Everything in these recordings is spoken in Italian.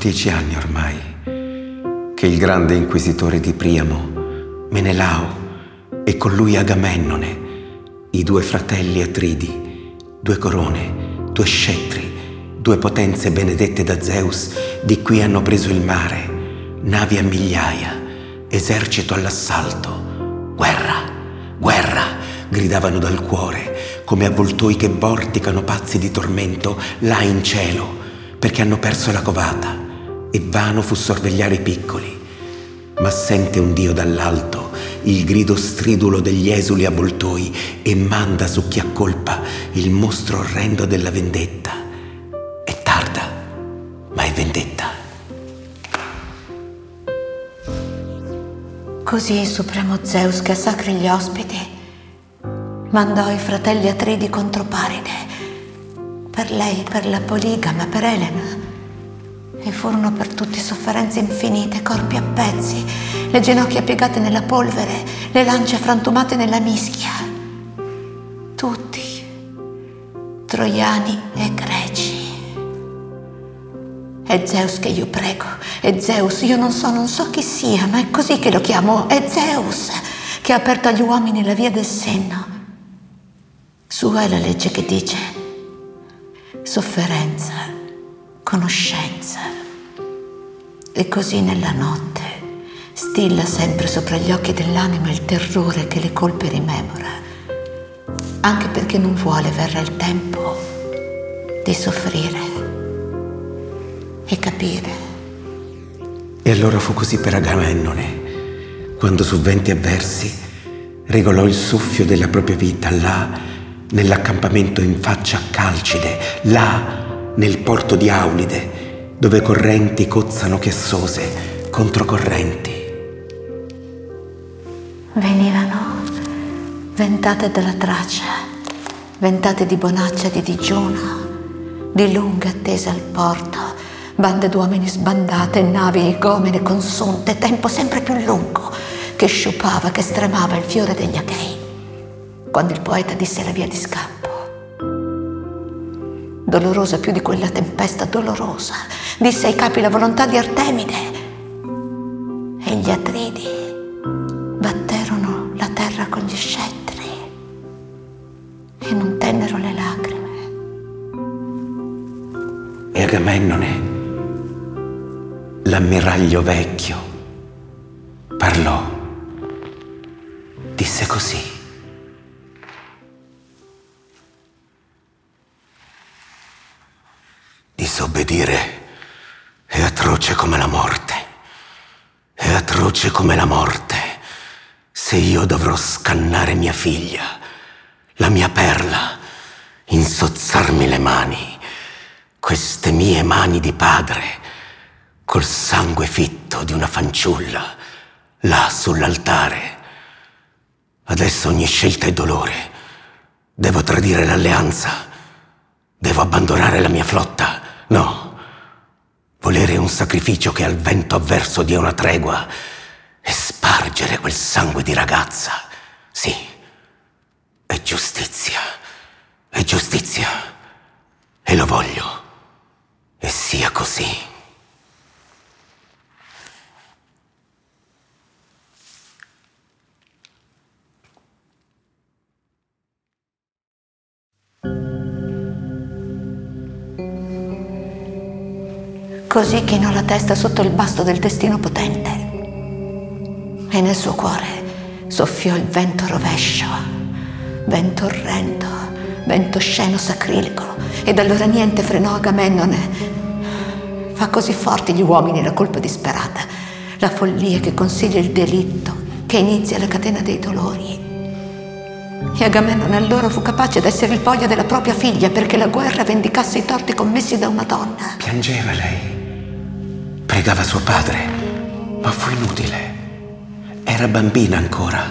10 anni ormai che il grande inquisitore di Priamo, Menelao, e con lui Agamennone, i due fratelli Atridi, 2 corone, 2 scettri, 2 potenze benedette da Zeus, di qui hanno preso il mare, navi a migliaia, esercito all'assalto, guerra, guerra, gridavano dal cuore, come avvoltoi che vorticano pazzi di tormento là in cielo, perché hanno perso la covata. E vano fu sorvegliare i piccoli, ma sente un dio dall'alto il grido stridulo degli esuli avvoltoi e manda su chi accolpa il mostro orrendo della vendetta. È tarda, ma è vendetta. Così il supremo Zeus, che sacri gli ospiti, mandò i fratelli Atridi contro Paride, per lei, per la poligama, per Elena. E furono per tutti sofferenze infinite, corpi a pezzi, le ginocchia piegate nella polvere, le lance frantumate nella mischia. Tutti, troiani e greci. È Zeus che io prego, è Zeus, io non so chi sia, ma è così che lo chiamo, è Zeus, che ha aperto agli uomini la via del senno. Sua è la legge che dice sofferenza, conoscenza. E così nella notte stilla sempre sopra gli occhi dell'anima il terrore che le colpe rimemora, anche perché non vuole verrà il tempo di soffrire e capire. E allora fu così per Agamennone, quando su venti avversi regolò il soffio della propria vita là nell'accampamento in faccia a Calcide, là nel porto di Aulide, dove correnti cozzano chiassose contro correnti. Venivano ventate dalla Tracia, ventate di bonaccia, di digiuno, di lunga attesa al porto, bande d'uomini sbandate, navi igomene consunte, tempo sempre più lungo, che sciupava, che stremava il fiore degli Achei, quando il poeta disse la via di scampo. Dolorosa più di quella tempesta, dolorosa, disse ai capi la volontà di Artemide. E gli Atridi batterono la terra con gli scettri e non tennero le lacrime. E Agamennone, l'ammiraglio vecchio, parlò, disse così. Disobbedire è atroce come la morte, è atroce come la morte. Se io dovrò scannare mia figlia, la mia perla, insozzarmi le mani, queste mie mani di padre, col sangue fitto di una fanciulla, là sull'altare. Adesso ogni scelta è dolore, Devo tradire l'alleanza. Devo abbandonare la mia flotta. No. Volere un sacrificio che al vento avverso dia una tregua e spargere quel sangue di ragazza. Sì. È giustizia. È giustizia. E lo voglio. E sia così. Così chinò la testa sotto il basto del destino potente e nel suo cuore soffiò il vento rovescio, vento orrendo, vento osceno sacrilico, e allora niente frenò Agamennone. Fa così forti gli uomini la colpa disperata, la follia che consiglia il delitto, che inizia la catena dei dolori. E Agamennone allora fu capace d'essere il poglio della propria figlia perché la guerra vendicasse i torti commessi da una donna. Piangeva lei, pregava suo padre, ma fu inutile. Era bambina ancora,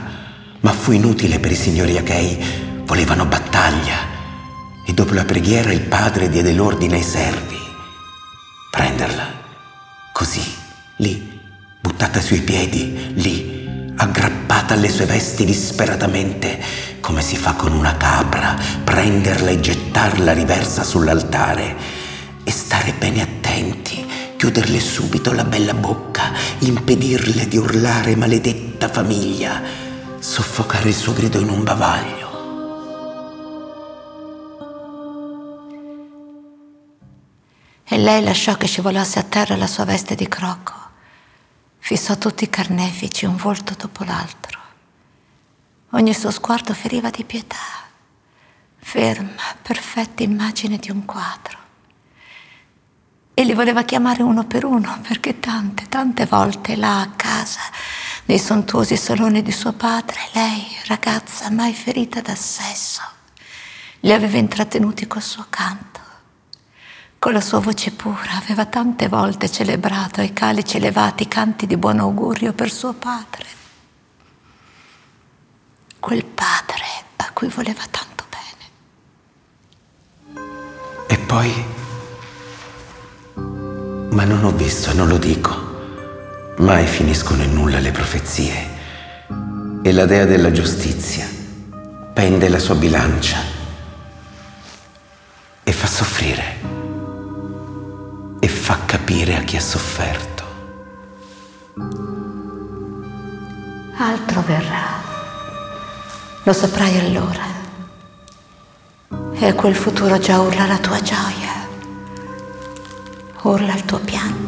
ma fu inutile per i signori Achei. Volevano battaglia e dopo la preghiera il padre diede l'ordine ai servi. Prenderla, così, lì, buttata ai suoi piedi, lì, aggrappata alle sue vesti disperatamente, come si fa con una capra, prenderla e gettarla riversa sull'altare e stare bene attenti, chiuderle subito la bella bocca, impedirle di urlare maledetta famiglia, soffocare il suo grido in un bavaglio. E lei lasciò che scivolasse a terra la sua veste di crocco. Fissò tutti i carnefici, un volto dopo l'altro. Ogni suo sguardo feriva di pietà, ferma, perfetta immagine di un quadro. E li voleva chiamare uno per uno, perché tante, tante volte là a casa, nei sontuosi saloni di suo padre, lei, ragazza mai ferita da sesso, li aveva intrattenuti col suo canto. Con la sua voce pura aveva tante volte celebrato ai calici elevati i canti di buon augurio per suo padre. Quel padre a cui voleva tanto bene. E poi? Ma non ho visto e non lo dico. Mai finiscono in nulla le profezie. E la dea della giustizia pende la sua bilancia e fa soffrire. E fa capire a chi ha sofferto. Altro verrà. Lo saprai allora. E a quel futuro già urla la tua gioia. Urla il tuo pianto.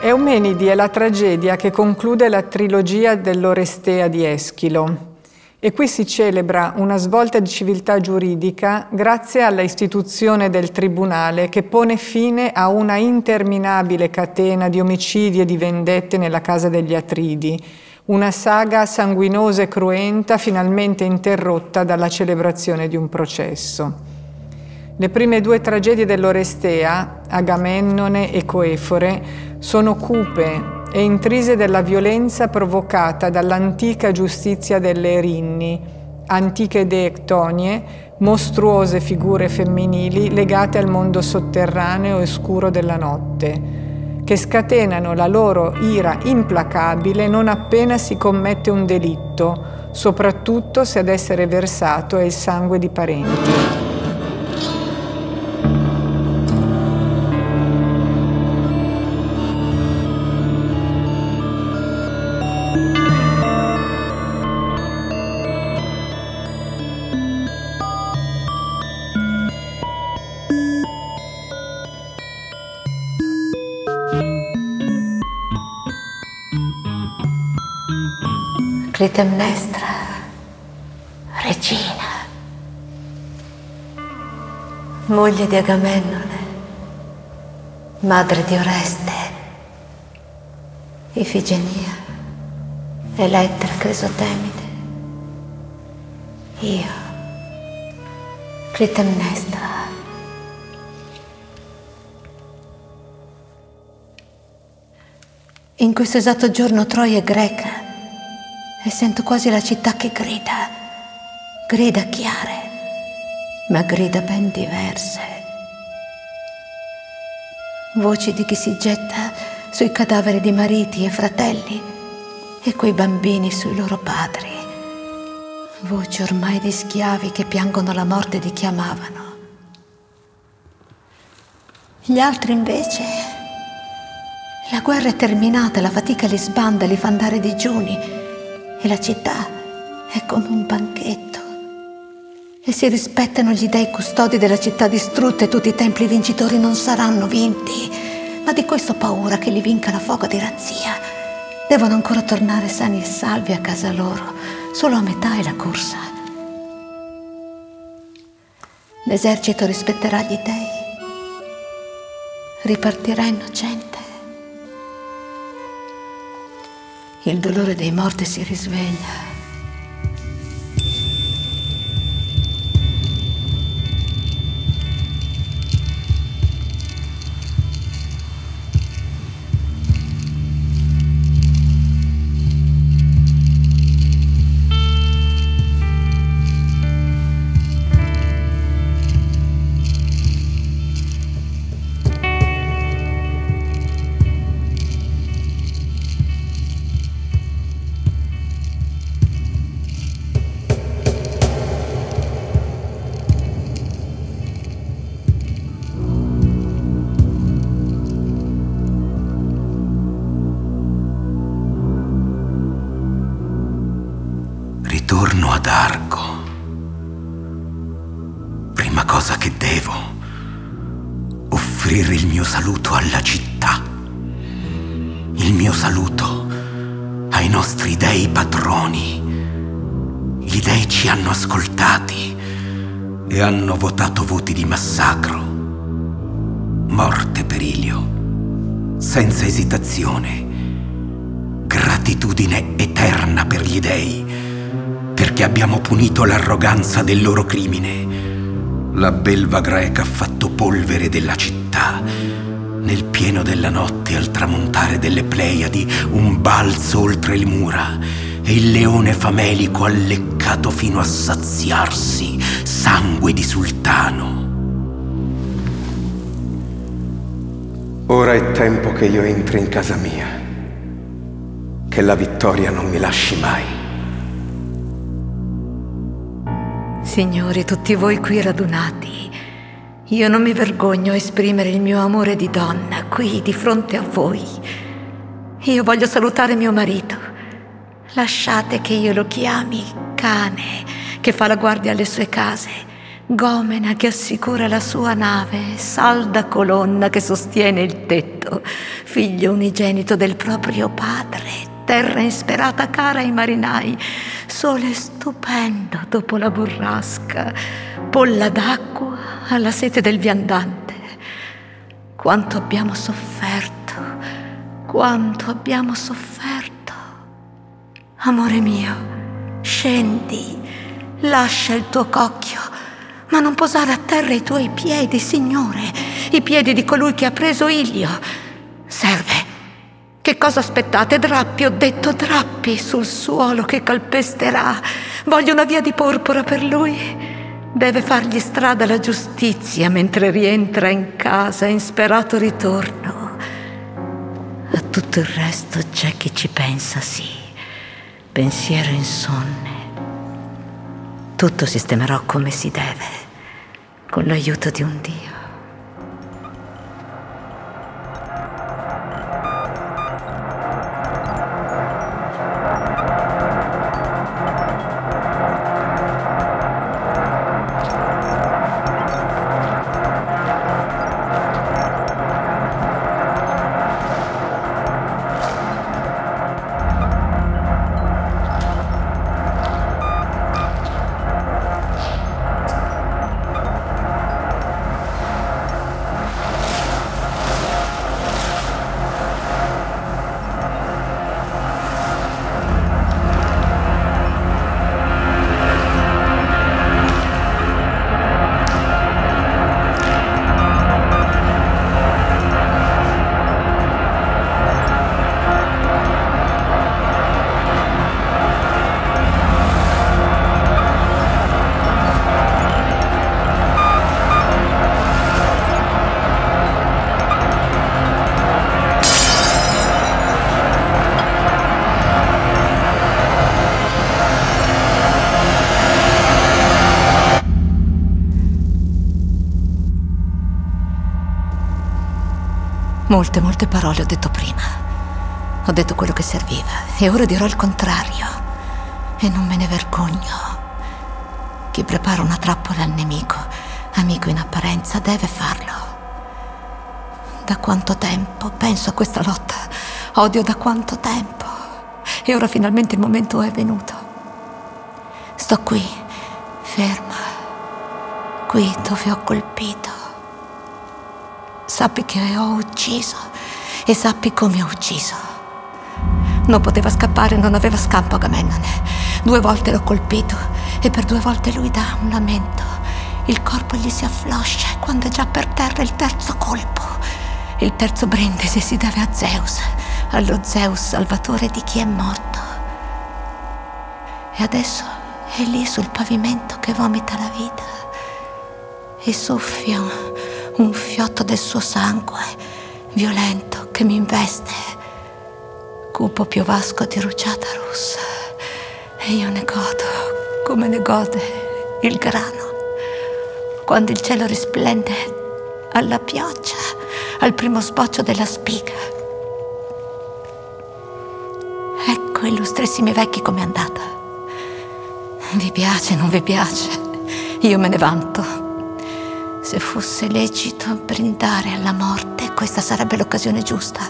Eumenidi è la tragedia che conclude la trilogia dell'Orestea di Eschilo e qui si celebra una svolta di civiltà giuridica grazie alla istituzione del tribunale che pone fine a una interminabile catena di omicidi e di vendette nella casa degli Atridi, una saga sanguinosa e cruenta finalmente interrotta dalla celebrazione di un processo. Le prime due tragedie dell'Orestea, Agamennone e Coefore, sono cupe e intrise della violenza provocata dall'antica giustizia delle Erinni, antiche dee ctonie, mostruose figure femminili legate al mondo sotterraneo e scuro della notte, che scatenano la loro ira implacabile non appena si commette un delitto, soprattutto se ad essere versato è il sangue di parenti. Clitemnestra, regina, moglie di Agamennone, madre di Oreste, Ifigenia, Elettra, Crisotemide, io, Clitemnestra. In questo esatto giorno Troia è greca e sento quasi la città che grida, grida chiare, ma grida ben diverse. Voci di chi si getta sui cadaveri di mariti e fratelli e quei bambini sui loro padri. Voci ormai di schiavi che piangono la morte di chi amavano. Gli altri invece... La guerra è terminata, la fatica li sbanda, li fa andare digiuni e la città è come un banchetto. E si rispettano gli dei custodi della città distrutta e tutti i templi vincitori non saranno vinti, ma di questo ho paura che li vinca la foga di razzia. Devono ancora tornare sani e salvi a casa loro, solo a metà è la corsa. L'esercito rispetterà gli dei, ripartirà innocente. Il dolore dei morti si risveglia. Torno ad Arco. Prima cosa che devo, offrire il mio saluto alla città, il mio saluto ai nostri dei patroni. Gli dei ci hanno ascoltati e hanno votato voti di massacro, morte per Ilio, senza esitazione, gratitudine eterna per gli dei. Perché abbiamo punito l'arroganza del loro crimine. La belva greca ha fatto polvere della città. Nel pieno della notte, al tramontare delle Pleiadi, un balzo oltre le mura, e il leone famelico ha leccato fino a saziarsi sangue di sultano. Ora è tempo che io entri in casa mia, che la vittoria non mi lasci mai. Signori, tutti voi qui radunati, io non mi vergogno a esprimere il mio amore di donna qui di fronte a voi. Io voglio salutare mio marito. Lasciate che io lo chiami cane che fa la guardia alle sue case, gomena che assicura la sua nave, salda colonna che sostiene il tetto, figlio unigenito del proprio padre. Terra insperata cara ai marinai, sole stupendo dopo la burrasca, polla d'acqua alla sete del viandante. Quanto abbiamo sofferto, quanto abbiamo sofferto. Amore mio, scendi, lascia il tuo cocchio, ma non posare a terra i tuoi piedi, Signore, i piedi di colui che ha preso Ilio. Serve. Che cosa aspettate? Drappi, ho detto, drappi sul suolo che calpesterà. Voglio una via di porpora per lui. Deve fargli strada la giustizia mentre rientra in casa in sperato ritorno. A tutto il resto c'è chi ci pensa, sì, pensiero insonne. Tutto sistemerò come si deve, con l'aiuto di un Dio. Molte parole ho detto prima. Ho detto quello che serviva e ora dirò il contrario. E non me ne vergogno. Chi prepara una trappola al nemico, amico in apparenza, deve farlo. Da quanto tempo penso a questa lotta. Odio da quanto tempo. E ora finalmente il momento è venuto. Sto qui, ferma. Qui dove ho colpito. Sappi che ho ucciso e sappi come ho ucciso. Non poteva scappare, non aveva scampo Agamennone. 2 volte l'ho colpito e per 2 volte lui dà un lamento. Il corpo gli si affloscia quando è già per terra il 3° colpo. Il 3° brindisi si deve a Zeus, allo Zeus salvatore di chi è morto. E adesso è lì sul pavimento che vomita la vita. E soffia un fiotto del suo sangue, violento, che mi investe. Cupo piovasco di rugiada rossa. E io ne godo, come ne gode il grano. Quando il cielo risplende alla pioggia, al primo sboccio della spiga. Ecco, illustrissimi vecchi, com'è andata. Vi piace, non vi piace? Io me ne vanto. Se fosse lecito brindare alla morte, questa sarebbe l'occasione giusta.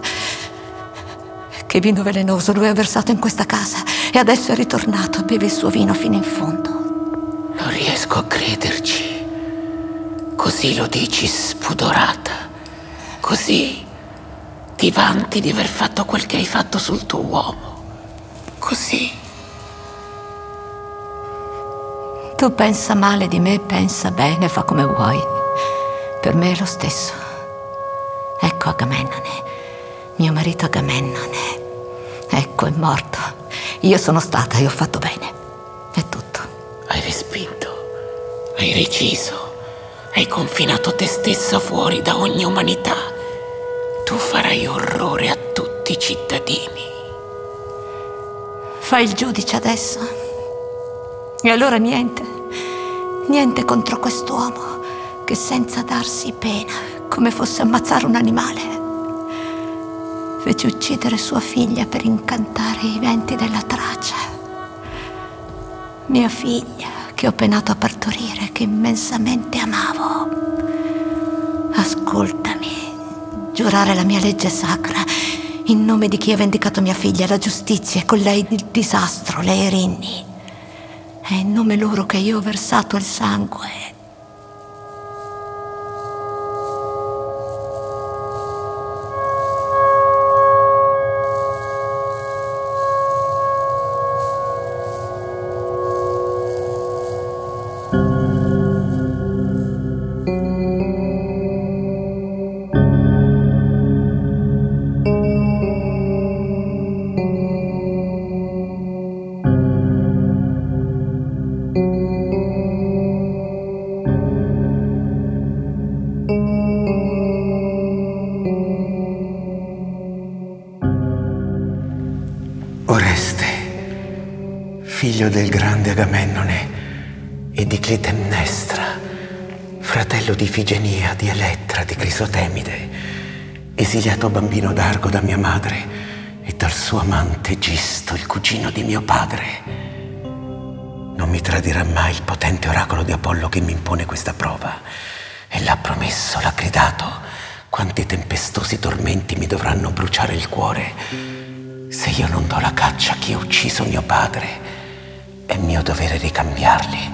Che vino velenoso lui ha versato in questa casa e adesso è ritornato, beve il suo vino fino in fondo. Non riesco a crederci. Così lo dici spudorata. Così ti vanti di aver fatto quel che hai fatto sul tuo uomo. Così. Tu pensa male di me, pensa bene, fa come vuoi. Per me è lo stesso. Ecco Agamennone, mio marito Agamennone. Ecco, è morto. Io sono stata e ho fatto bene. È tutto. Hai respinto, hai reciso, hai confinato te stessa fuori da ogni umanità. Tu farai orrore a tutti i cittadini. Fai il giudice adesso? E allora niente contro quest'uomo. Che senza darsi pena, come fosse ammazzare un animale, fece uccidere sua figlia per incantare i venti della Tracia. Mia figlia, che ho penato a partorire, che immensamente amavo. Ascoltami, giurare la mia legge sacra, in nome di chi ha vendicato mia figlia, la giustizia e con lei il disastro, le Erinni. È in nome loro che io ho versato il sangue. Figlio del grande Agamennone e di Clitemnestra, fratello di Ifigenia, di Elettra, di Crisotemide, esiliato bambino d'Argo da mia madre e dal suo amante Egisto, il cugino di mio padre. Non mi tradirà mai il potente oracolo di Apollo che mi impone questa prova. E l'ha promesso, l'ha gridato. Quanti tempestosi tormenti mi dovranno bruciare il cuore se io non do la caccia a chi ha ucciso mio padre. È mio dovere ricambiarli.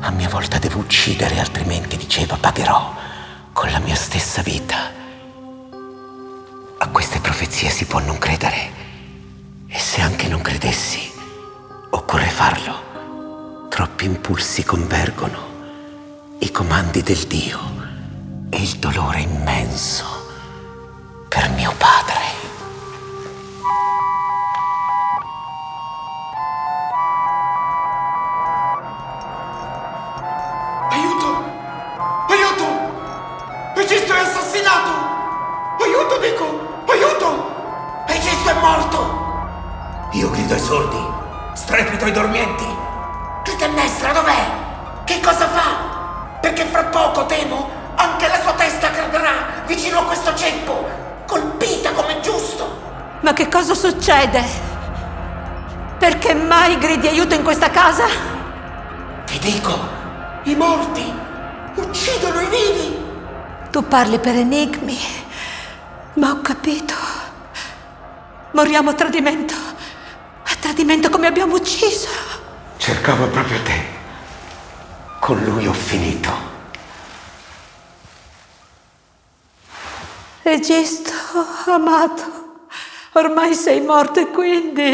A mia volta devo uccidere, altrimenti, diceva, pagherò con la mia stessa vita. A queste profezie si può non credere. E se anche non credessi, occorre farlo. Troppi impulsi convergono, i comandi del Dio e il dolore immenso per mio padre. Io grido ai sordi, strepito ai dormienti. Clitemnestra dov'è? Che cosa fa? Perché fra poco, temo, anche la sua testa crederà vicino a questo ceppo. colpita come giusto. Ma che cosa succede? Perché mai gridi aiuto in questa casa? Ti dico, i morti uccidono i vivi. Tu parli per enigmi, ma ho capito. Moriamo a tradimento. A tradimento come abbiamo ucciso. Cercavo proprio te. Con lui ho finito. Egisto, amato, ormai sei morto e quindi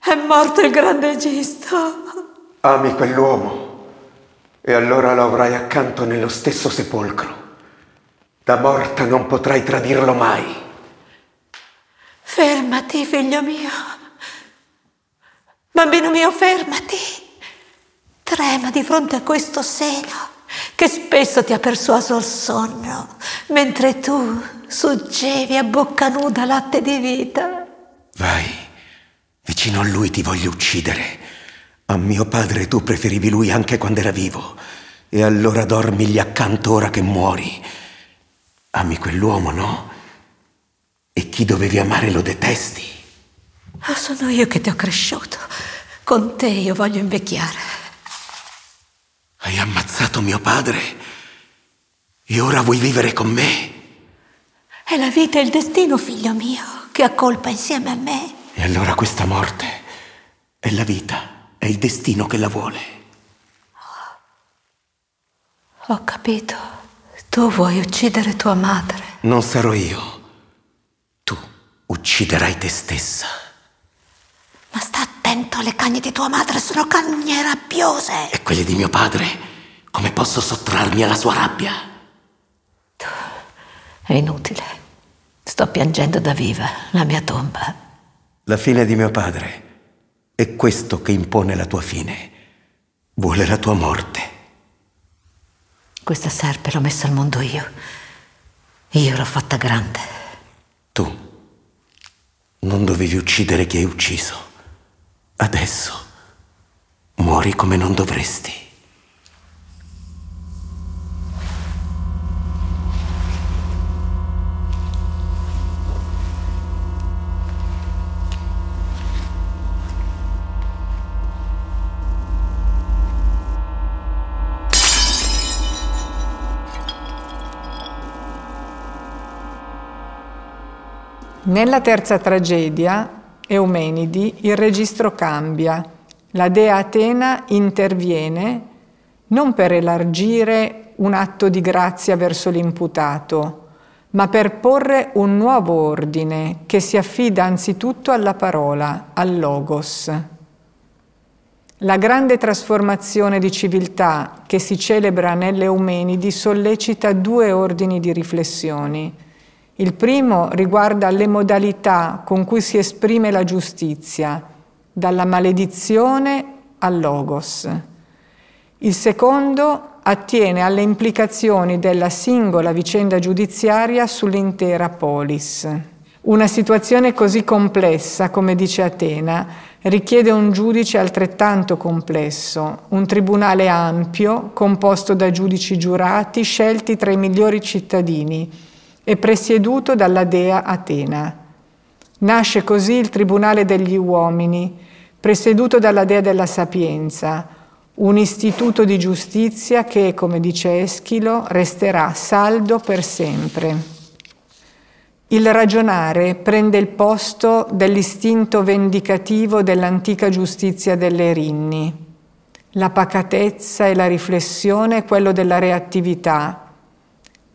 è morto il grande Egisto. Ami quell'uomo e allora lo avrai accanto nello stesso sepolcro. Da morta non potrai tradirlo mai. Fermati, figlio mio. Bambino mio, fermati. Trema di fronte a questo seno che spesso ti ha persuaso il sonno, mentre tu suggevi a bocca nuda latte di vita. Vai, vicino a lui ti voglio uccidere. A mio padre tu preferivi lui anche quando era vivo, e allora dormigli accanto ora che muori. Ami quell'uomo, no? E chi dovevi amare lo detesti. Oh, sono io che ti ho cresciuto. Con te io voglio invecchiare. Hai ammazzato mio padre e ora vuoi vivere con me? È la vita e il destino, figlio mio, che ha colpa insieme a me. E allora questa morte è la vita, è il destino che la vuole. Ho capito. Tu vuoi uccidere tua madre. Non sarò io. Tu ucciderai te stessa. Ma sta attento, le cagne di tua madre sono cagne rabbiose. E quelle di mio padre? Come posso sottrarmi alla sua rabbia? È inutile. Sto piangendo da viva la mia tomba. La fine di mio padre è questo che impone la tua fine. Vuole la tua morte. Questa serpe l'ho messa al mondo io. Io l'ho fatta grande. Tu non dovevi uccidere chi hai ucciso. Adesso muori come non dovresti. Nella terza tragedia, Eumenidi, il registro cambia. La dea Atena interviene non per elargire un atto di grazia verso l'imputato, ma per porre un nuovo ordine che si affida anzitutto alla parola, al logos. La grande trasformazione di civiltà che si celebra nelle Eumenidi sollecita due ordini di riflessioni. Il primo riguarda le modalità con cui si esprime la giustizia, dalla maledizione al logos. Il secondo attiene alle implicazioni della singola vicenda giudiziaria sull'intera polis. Una situazione così complessa, come dice Atena, richiede un giudice altrettanto complesso, un tribunale ampio, composto da giudici giurati scelti tra i migliori cittadini, e presieduto dalla dea Atena. Nasce così il tribunale degli uomini, presieduto dalla dea della sapienza, un istituto di giustizia che, come dice Eschilo, resterà saldo per sempre. Il ragionare prende il posto dell'istinto vendicativo dell'antica giustizia delle Erinni. La pacatezza e la riflessione è quello della reattività,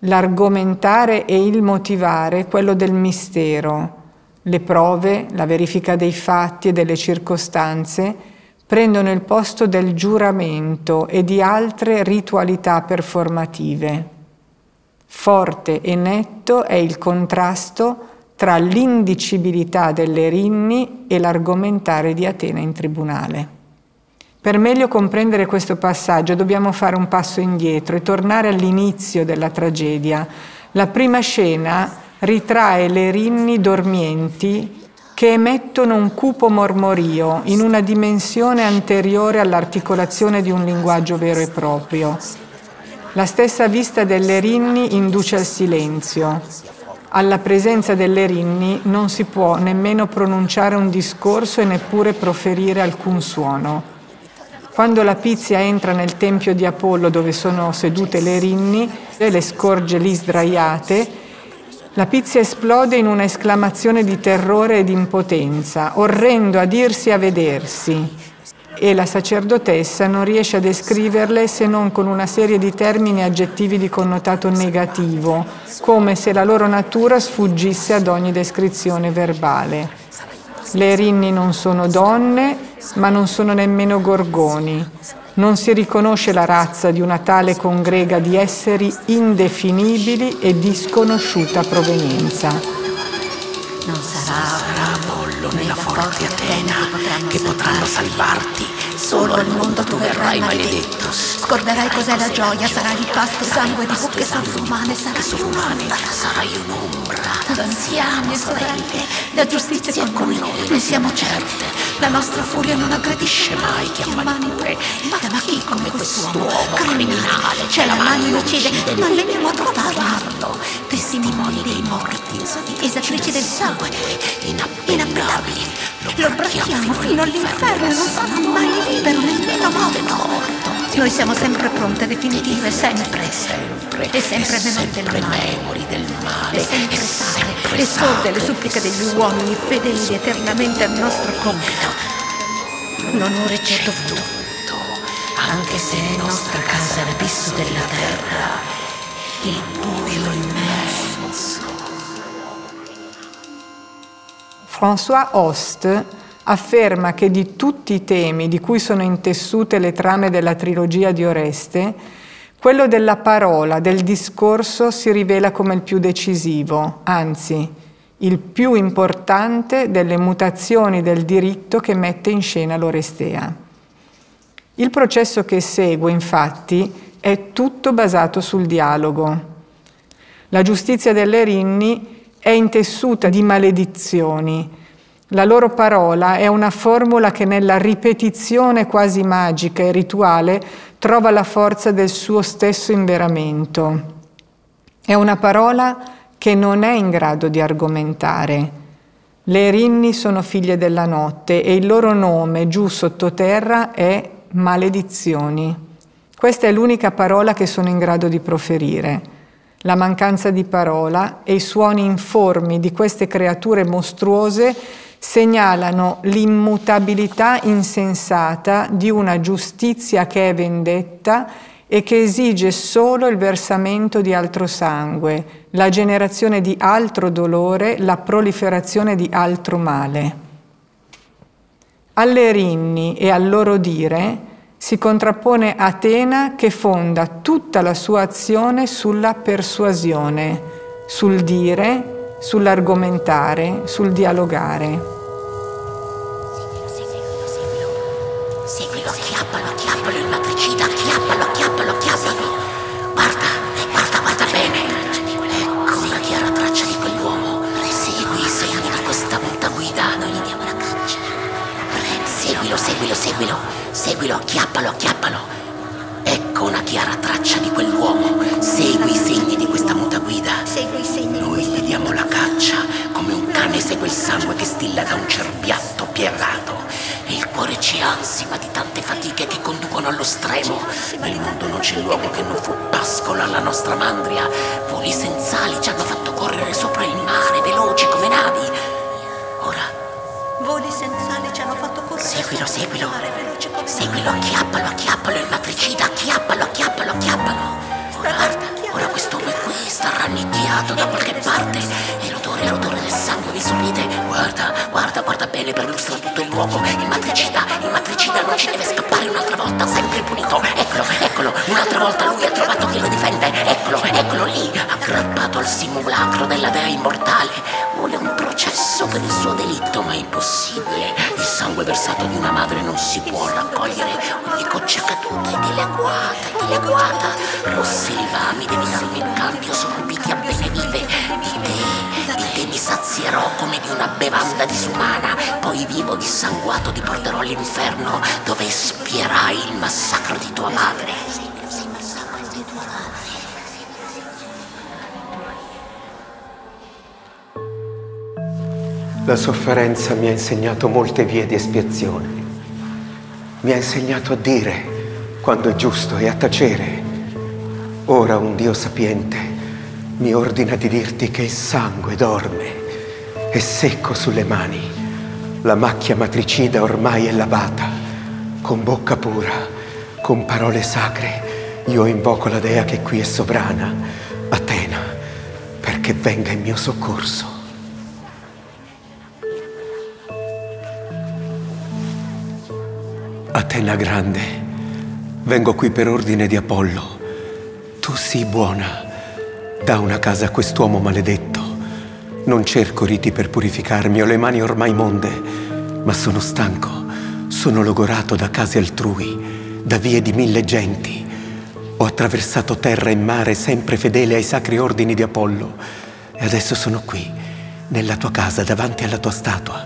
l'argomentare e il motivare quello del mistero. Le prove, la verifica dei fatti e delle circostanze prendono il posto del giuramento e di altre ritualità performative. Forte e netto è il contrasto tra l'indicibilità delle Erinni e l'argomentare di Atena in tribunale. Per meglio comprendere questo passaggio dobbiamo fare un passo indietro e tornare all'inizio della tragedia. La prima scena ritrae le Erinni dormienti che emettono un cupo mormorio in una dimensione anteriore all'articolazione di un linguaggio vero e proprio. La stessa vista delle Erinni induce al silenzio. Alla presenza dell'Erinni non si può nemmeno pronunciare un discorso e neppure proferire alcun suono. Quando la Pizia entra nel tempio di Apollo dove sono sedute le Erinni e le scorge lì sdraiate, la Pizia esplode in una esclamazione di terrore e di impotenza, orrendo a dirsi e a vedersi, e la sacerdotessa non riesce a descriverle se non con una serie di termini e aggettivi di connotato negativo, come se la loro natura sfuggisse ad ogni descrizione verbale. Le Erinni non sono donne, ma non sono nemmeno gorgoni. Non si riconosce la razza di una tale congrega di esseri indefinibili e di sconosciuta provenienza. Non sarà Apollo né la forte Atena che potranno salvarti. Solo al mondo tu verrai maledetto. Scorderai cos'è la gioia, sarai il pasto sangue di bocche sovrumane, sarai un'ombra. D'anziane sorelle, la giustizia è con noi, ne siamo certe. La nostra furia non aggredisce mai chi ha malore. Ma chi come quest'uomo criminale c'è la mano uccide? Non veniamo a trovarlo. Testimoni dei morti, esatrici del sangue, inappellabili. Lo bracchiamo fino all'inferno, non sarà mai libero, nemmeno morto. Noi siamo sempre pronte, definitive, sempre. E sempre memori del male. E sempre sale e sorde le suppliche degli uomini, fedeli eternamente al nostro compito. L'onore c'è dovuto, anche se è nostra casa l'abisso della terra, il buio immenso. François Host afferma che di tutti i temi di cui sono intessute le trame della trilogia di Oreste, quello della parola, del discorso, si rivela come il più decisivo, anzi, il più importante delle mutazioni del diritto che mette in scena l'Orestea. Il processo che segue, infatti, è tutto basato sul dialogo. La giustizia dell'Erinni è intessuta di maledizioni. La loro parola è una formula che nella ripetizione quasi magica e rituale trova la forza del suo stesso inveramento. È una parola che non è in grado di argomentare. Le Erinni sono figlie della notte e il loro nome, giù sottoterra, è maledizioni. Questa è l'unica parola che sono in grado di proferire. La mancanza di parola e i suoni informi di queste creature mostruose segnalano l'immutabilità insensata di una giustizia che è vendetta e che esige solo il versamento di altro sangue, la generazione di altro dolore, la proliferazione di altro male. Alle Erinni e al loro dire si contrappone Atena che fonda tutta la sua azione sulla persuasione, sul dire, sull'argomentare, sul dialogare. Seguilo, acchiappalo, il matricida, acchiappalo. Guarda bene. Ecco la chiara traccia di quell'uomo. Segui i segni di questa volta guida. Noi gli diamo la caccia. Seguilo, acchiappalo. Ecco una chiara traccia di quell'uomo. Segui i segni di questa muta guida. Noi vediamo la caccia come un cane segue il sangue che stilla da un cerbiatto pierrato. E il cuore ci ansima di tante fatiche che conducono allo stremo. Nel mondo non c'è luogo che non fu pascola alla nostra mandria. Voli senz'ali ci hanno fatto correre sopra il mare, veloci come navi. Ora. Voli senz'ali ci hanno fatto correre. Seguilo, acchiappalo il matricida, acchiappalo. Ora quest'uomo qui sta rannicchiato da qualche parte e l'odore del sangue vi sorride. Guarda bene per lustra tutto il luogo. Il matricida non ci deve scappare un'altra volta, sempre punito. Eccolo, un'altra volta lui ha trovato chi lo difende. Eccolo lì, aggrappato al simulacro della dea immortale. Vuole un processo per il suo delitto, ma è impossibile. Il sangue versato di una madre non si può raccogliere. Ogni goccia caduta è dileguata. Rossi rivami devi darmi in cambio, sorbiti a bene vive. Di te mi sazierò come di una bevanda disumana. Poi vivo dissanguato ti porterò all'inferno, dove espierai il massacro di tua madre. La sofferenza mi ha insegnato molte vie di espiazione. Mi ha insegnato a dire quando è giusto e a tacere. Ora un Dio sapiente mi ordina di dirti che il sangue dorme e secco sulle mani. La macchia matricida ormai è lavata. Con bocca pura, con parole sacre, io invoco la dea che qui è sovrana, Atena, perché venga in mio soccorso. Atena grande, vengo qui per ordine di Apollo. Tu sii buona, da una casa a quest'uomo maledetto. Non cerco riti per purificarmi, ho le mani ormai monde, ma sono stanco, sono logorato da case altrui, da vie di mille genti. Ho attraversato terra e mare, sempre fedele ai sacri ordini di Apollo. E adesso sono qui, nella tua casa, davanti alla tua statua,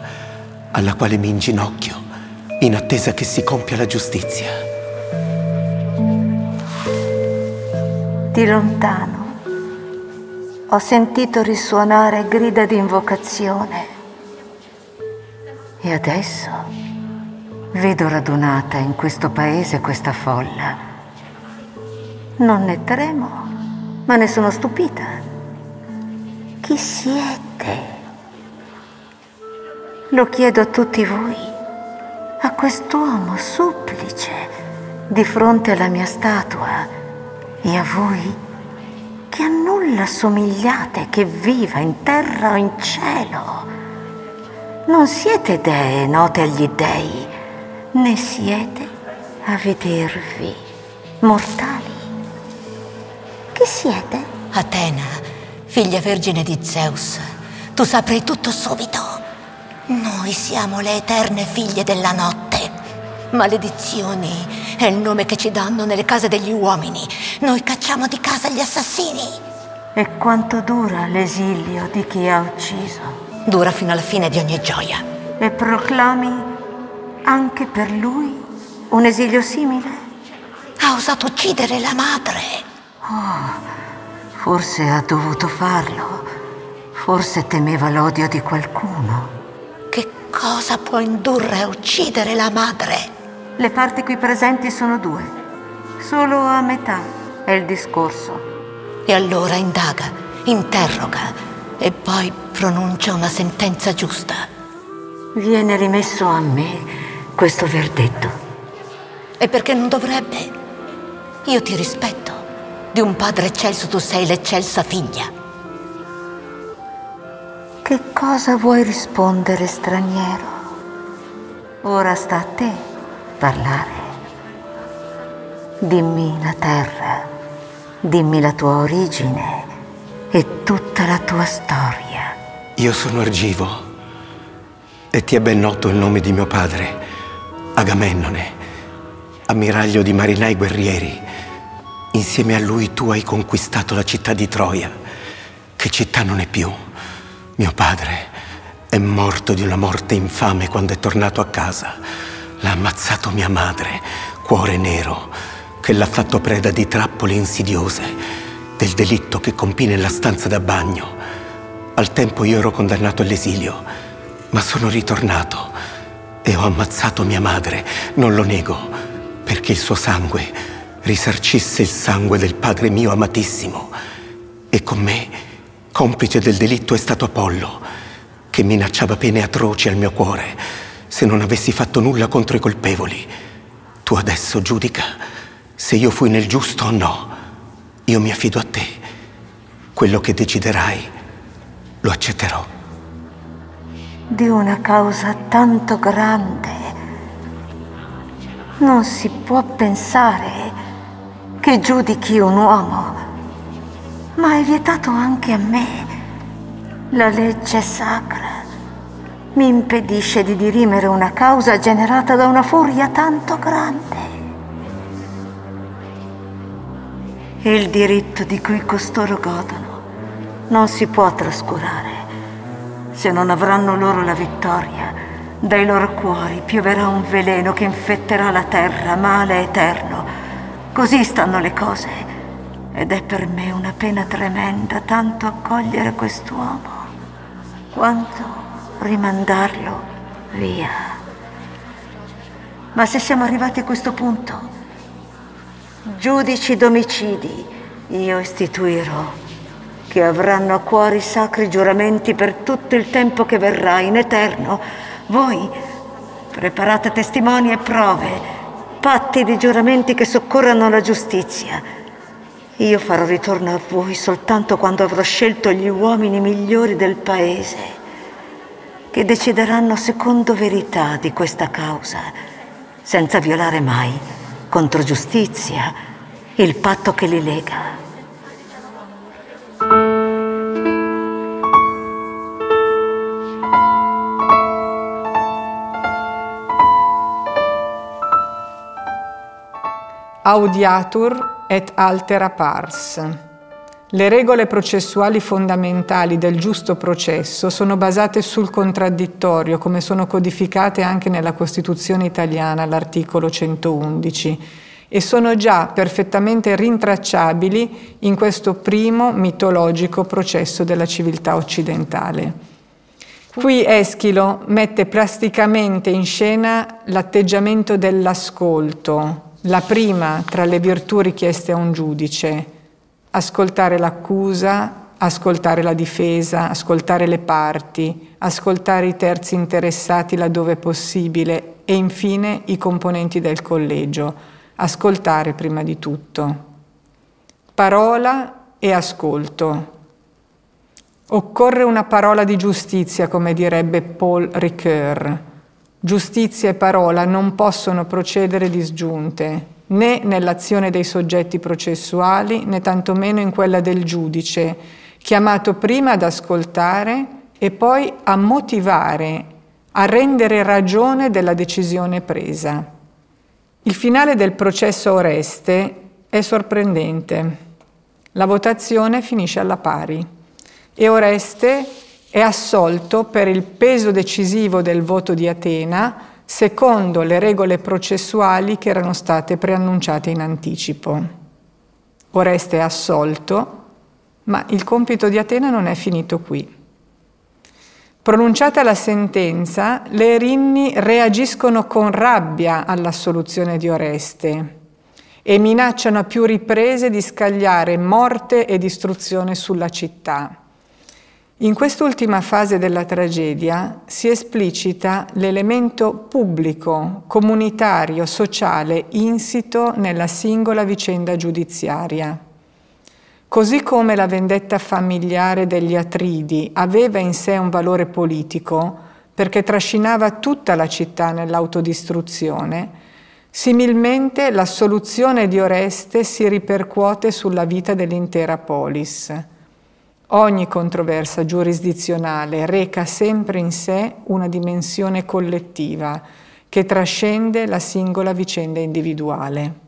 alla quale mi inginocchio, in attesa che si compia la giustizia. Di lontano ho sentito risuonare grida di invocazione e adesso vedo radunata in questo paese questa folla. Non ne tremo, ma ne sono stupita. Chi siete? Lo chiedo a tutti voi, a quest'uomo supplice di fronte alla mia statua e a voi che a nulla somigliate, che viva in terra o in cielo. Non siete dee note agli dei, né siete a vedervi mortali. Chi siete? Atena, figlia vergine di Zeus, tu saprai tutto subito. Noi siamo le eterne figlie della notte. Maledizioni è il nome che ci danno nelle case degli uomini. Noi cacciamo di casa gli assassini. E quanto dura l'esilio di chi ha ucciso? Dura fino alla fine di ogni gioia. E proclami anche per lui un esilio simile? Ha osato uccidere la madre. Oh, forse ha dovuto farlo. Forse temeva l'odio di qualcuno. Che cosa può indurre a uccidere la madre? Le parti qui presenti sono due. Solo a metà è il discorso. E allora indaga, interroga e poi pronuncia una sentenza giusta. Viene rimesso a me questo verdetto. E perché non dovrebbe? Io ti rispetto. Di un padre eccelso tu sei l'eccelsa figlia. Che cosa vuoi rispondere, straniero? Ora sta a te parlare. Dimmi la terra, dimmi la tua origine e tutta la tua storia. Io sono Argivo e ti è ben noto il nome di mio padre, Agamennone, ammiraglio di marinai guerrieri. Insieme a lui tu hai conquistato la città di Troia, che città non è più. Mio padre è morto di una morte infame quando è tornato a casa. L'ha ammazzato mia madre, cuore nero, che l'ha fatto preda di trappole insidiose, del delitto che compì nella stanza da bagno. Al tempo io ero condannato all'esilio, ma sono ritornato e ho ammazzato mia madre, non lo nego, perché il suo sangue risarcisse il sangue del padre mio amatissimo. E con me, complice del delitto, è stato Apollo, che minacciava pene atroci al mio cuore, se non avessi fatto nulla contro i colpevoli. Tu adesso giudica se io fui nel giusto o no. Io mi affido a te. Quello che deciderai lo accetterò. Di una causa tanto grande non si può pensare che giudichi un uomo, ma è vietato anche a me. La legge sacra mi impedisce di dirimere una causa generata da una furia tanto grande. Il diritto di cui costoro godono non si può trascurare. Se non avranno loro la vittoria, dai loro cuori pioverà un veleno che infetterà la terra, male eterno. Così stanno le cose, ed è per me una pena tremenda tanto accogliere quest'uomo, quanto rimandarlo via. Ma se siamo arrivati a questo punto, giudici d'omicidi io istituirò, che avranno a cuore i sacri giuramenti per tutto il tempo che verrà in eterno. Voi preparate testimoni e prove, patti di giuramenti che soccorrano la giustizia. Io farò ritorno a voi soltanto quando avrò scelto gli uomini migliori del paese, che decideranno secondo verità di questa causa, senza violare mai, contro giustizia, il patto che li lega. Audiatur et altera pars. Le regole processuali fondamentali del giusto processo sono basate sul contraddittorio, come sono codificate anche nella Costituzione italiana, l'articolo 111, e sono già perfettamente rintracciabili in questo primo mitologico processo della civiltà occidentale. Qui Eschilo mette plasticamente in scena l'atteggiamento dell'ascolto, la prima tra le virtù richieste a un giudice: ascoltare l'accusa, ascoltare la difesa, ascoltare le parti, ascoltare i terzi interessati laddove possibile e infine i componenti del collegio. Ascoltare prima di tutto. Parola e ascolto. Occorre una parola di giustizia, come direbbe Paul Ricoeur. Giustizia e parola non possono procedere disgiunte, né nell'azione dei soggetti processuali, né tantomeno in quella del giudice, chiamato prima ad ascoltare e poi a motivare, a rendere ragione della decisione presa. Il finale del processo Oreste è sorprendente. La votazione finisce alla pari e Oreste è assolto per il peso decisivo del voto di Atena, secondo le regole processuali che erano state preannunciate in anticipo. Oreste è assolto, ma il compito di Atena non è finito qui. Pronunciata la sentenza, le Erinni reagiscono con rabbia all'assoluzione di Oreste e minacciano a più riprese di scagliare morte e distruzione sulla città. In quest'ultima fase della tragedia si esplicita l'elemento pubblico, comunitario, sociale insito nella singola vicenda giudiziaria. Così come la vendetta familiare degli Atridi aveva in sé un valore politico, perché trascinava tutta la città nell'autodistruzione, similmente l'assoluzione di Oreste si ripercuote sulla vita dell'intera polis. Ogni controversia giurisdizionale reca sempre in sé una dimensione collettiva che trascende la singola vicenda individuale.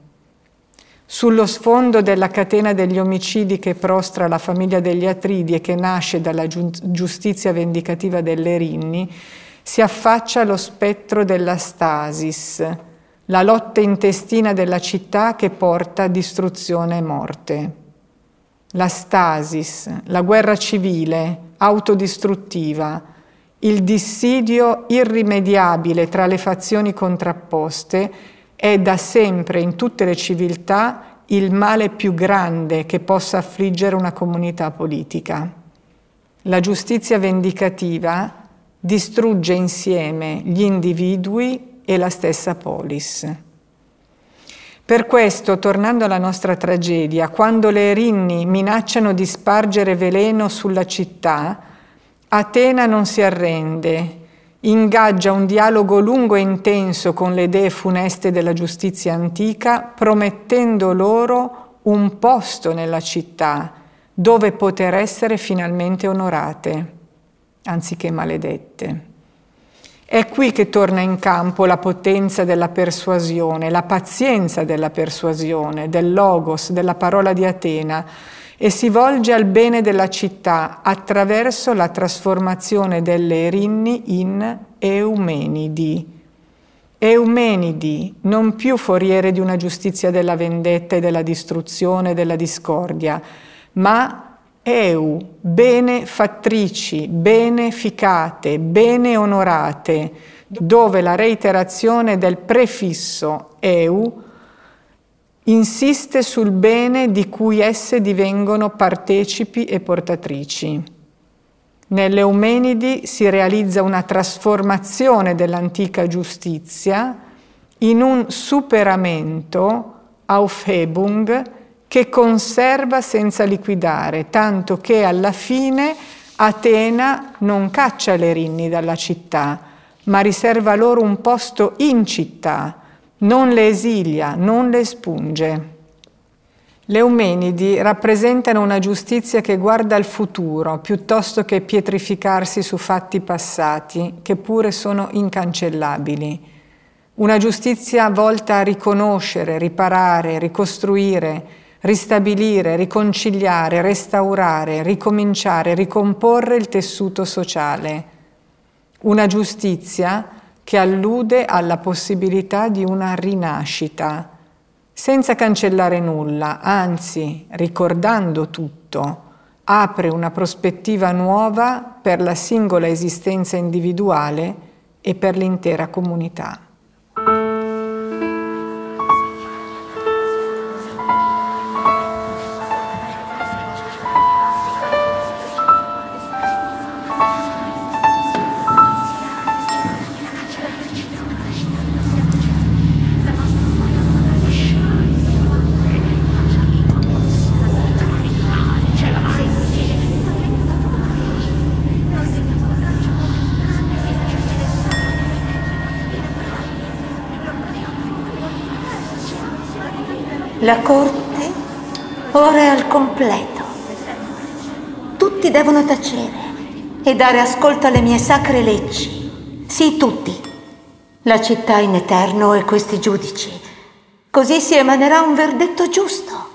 Sullo sfondo della catena degli omicidi che prostra la famiglia degli Atridi e che nasce dalla giustizia vendicativa delle Erinni, si affaccia lo spettro della stasis, la lotta intestina della città che porta a distruzione e morte. La stasis, la guerra civile, autodistruttiva, il dissidio irrimediabile tra le fazioni contrapposte è da sempre in tutte le civiltà il male più grande che possa affliggere una comunità politica. La giustizia vendicativa distrugge insieme gli individui e la stessa polis. Per questo, tornando alla nostra tragedia, quando le Erinni minacciano di spargere veleno sulla città, Atena non si arrende, ingaggia un dialogo lungo e intenso con le dee funeste della giustizia antica, promettendo loro un posto nella città dove poter essere finalmente onorate, anziché maledette. È qui che torna in campo la potenza della persuasione, la pazienza della persuasione, del logos, della parola di Atena, e si volge al bene della città attraverso la trasformazione delle Erinni in Eumenidi. Eumenidi, non più foriere di una giustizia della vendetta e della distruzione e della discordia, ma eu, bene fattrici, beneficate, bene onorate, dove la reiterazione del prefisso eu insiste sul bene di cui esse divengono partecipi e portatrici. Nell'Eumenidi si realizza una trasformazione dell'antica giustizia in un superamento, aufhebung, che conserva senza liquidare, tanto che alla fine Atena non caccia le Erinni dalla città, ma riserva loro un posto in città, non le esilia, non le espunge. Le Eumenidi rappresentano una giustizia che guarda al futuro, piuttosto che pietrificarsi su fatti passati, che pure sono incancellabili. Una giustizia volta a riconoscere, riparare, ricostruire, ristabilire, riconciliare, restaurare, ricominciare, ricomporre il tessuto sociale. Una giustizia che allude alla possibilità di una rinascita, senza cancellare nulla, anzi, ricordando tutto, apre una prospettiva nuova per la singola esistenza individuale e per l'intera comunità. La corte ora è al completo. Tutti devono tacere e dare ascolto alle mie sacre leggi. Sì, tutti. La città in eterno e questi giudici. Così si emanerà un verdetto giusto.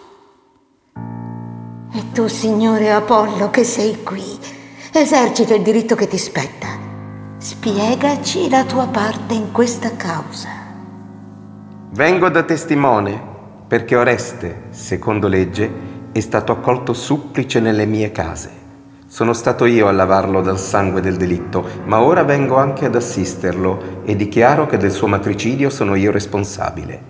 E tu, signore Apollo, che sei qui, esercita il diritto che ti spetta. Spiegaci la tua parte in questa causa. Vengo da testimone, perché Oreste, secondo legge, è stato accolto supplice nelle mie case. Sono stato io a lavarlo dal sangue del delitto, ma ora vengo anche ad assisterlo e dichiaro che del suo matricidio sono io responsabile.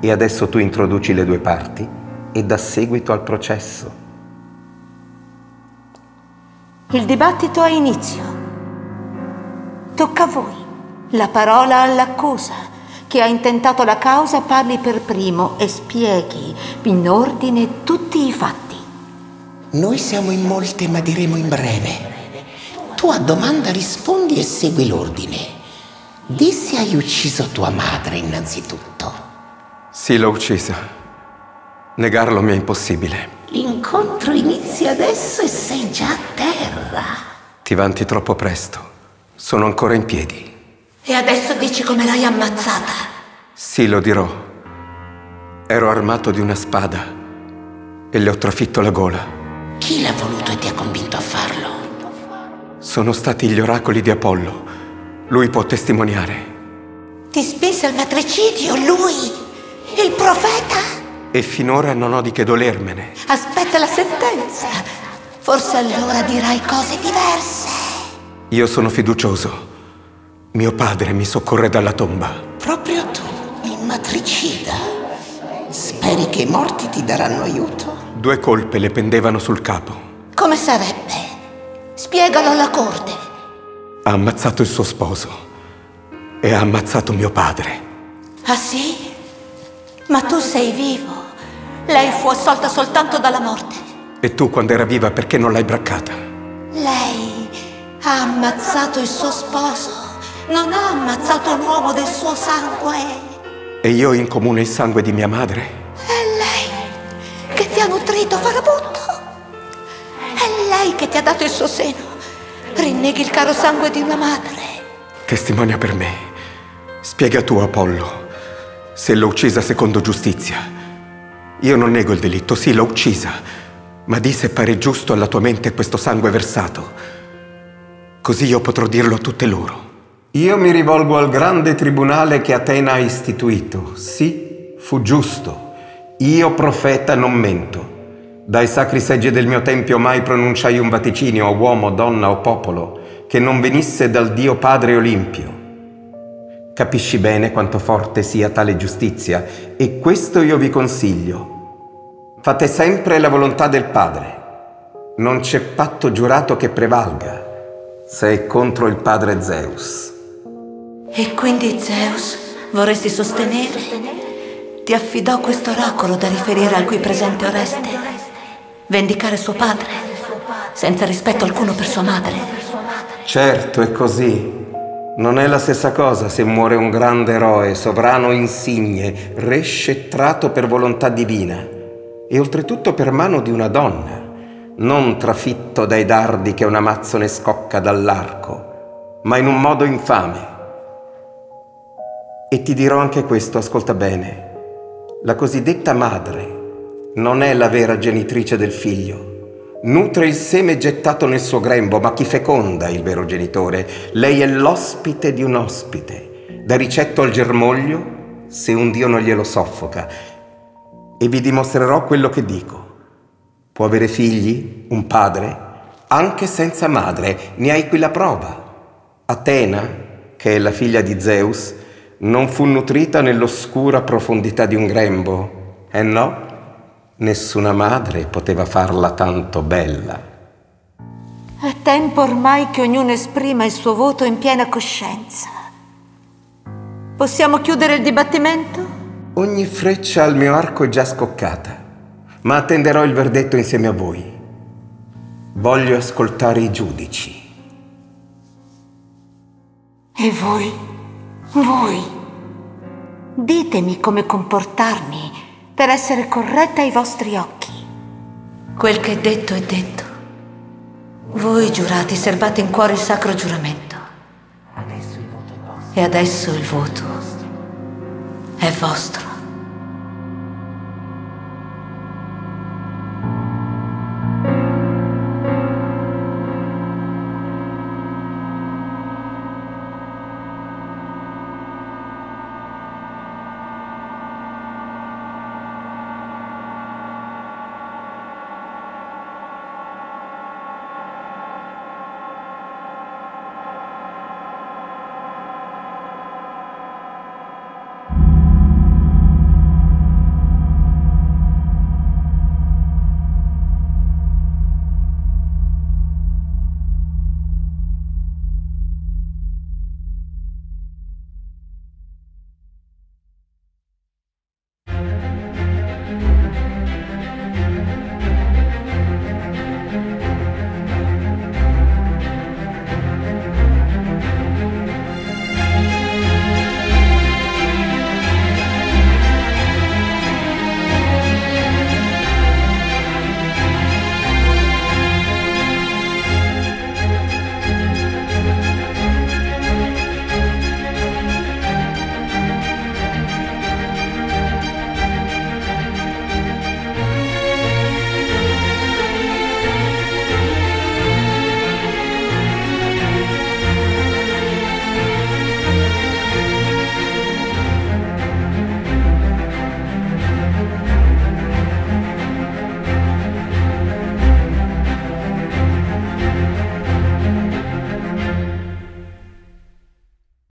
E adesso tu introduci le due parti e dà seguito al processo. Il dibattito ha inizio. Tocca a voi. La parola all'accusa. Chi ha intentato la causa parli per primo e spieghi in ordine tutti i fatti. Noi siamo in molte, ma diremo in breve. Tu a domanda rispondi e segui l'ordine. Di se hai ucciso tua madre innanzitutto. Sì, l'ho uccisa. Negarlo mi è impossibile. L'incontro inizia adesso e sei già a terra. Ti vanti troppo presto. Sono ancora in piedi. E adesso dici come l'hai ammazzata? Sì, lo dirò. Ero armato di una spada e le ho trafitto la gola. Chi l'ha voluto e ti ha convinto a farlo? Sono stati gli oracoli di Apollo. Lui può testimoniare. Ti spinse al matricidio, lui? Il profeta? E finora non ho di che dolermene. Aspetta la sentenza. Forse allora dirai cose diverse. Io sono fiducioso. Mio padre mi soccorre dalla tomba. Proprio tu, il matricida. Speri che i morti ti daranno aiuto? Due colpe le pendevano sul capo. Come sarebbe? Spiegalo alla corte. Ha ammazzato il suo sposo e ha ammazzato mio padre. Ah sì? Ma tu sei vivo. Lei fu assolta soltanto dalla morte. E tu, quando era viva, perché non l'hai braccata? Lei ha ammazzato il suo sposo. Non ha ammazzato l'uomo del suo sangue. E io ho in comune il sangue di mia madre. È lei che ti ha nutrito, farabutto. È lei che ti ha dato il suo seno. Rinneghi il caro sangue di una madre. Testimonia per me. Spiega tu, Apollo, se l'ho uccisa secondo giustizia. Io non nego il delitto, sì, l'ho uccisa. Ma di se pare giusto alla tua mente questo sangue versato. Così io potrò dirlo a tutte loro. Io mi rivolgo al grande tribunale che Atena ha istituito. Sì, fu giusto. Io, profeta, non mento. Dai sacri seggi del mio tempio mai pronunciai un vaticinio, o uomo, donna o popolo, che non venisse dal Dio Padre Olimpio. Capisci bene quanto forte sia tale giustizia, e questo io vi consiglio. Fate sempre la volontà del Padre. Non c'è patto giurato che prevalga, se è contro il Padre Zeus. E quindi Zeus vorresti sostenere? Ti affidò questo oracolo da riferire al qui presente Oreste. Vendicare suo padre, senza rispetto alcuno per sua madre. Certo, è così. Non è la stessa cosa se muore un grande eroe, sovrano insigne, re scetrato per volontà divina, e oltretutto per mano di una donna, non trafitto dai dardi che un amazzone scocca dall'arco, ma in un modo infame. E ti dirò anche questo, ascolta bene. La cosiddetta madre non è la vera genitrice del figlio. Nutre il seme gettato nel suo grembo, ma chi feconda il vero genitore? Lei è l'ospite di un ospite. Dà ricetto al germoglio, se un dio non glielo soffoca. E vi dimostrerò quello che dico. Può avere figli, un padre, anche senza madre. Ne hai qui la prova. Atena, che è la figlia di Zeus, non fu nutrita nell'oscura profondità di un grembo. Eh no? Nessuna madre poteva farla tanto bella. È tempo ormai che ognuno esprima il suo voto in piena coscienza. Possiamo chiudere il dibattimento? Ogni freccia al mio arco è già scoccata, ma attenderò il verdetto insieme a voi. Voglio ascoltare i giudici. E voi? Voi, ditemi come comportarmi per essere corretta ai vostri occhi. Quel che è detto è detto. Voi giurati serbate in cuore il sacro giuramento. Adesso il voto è vostro. E adesso il voto è vostro.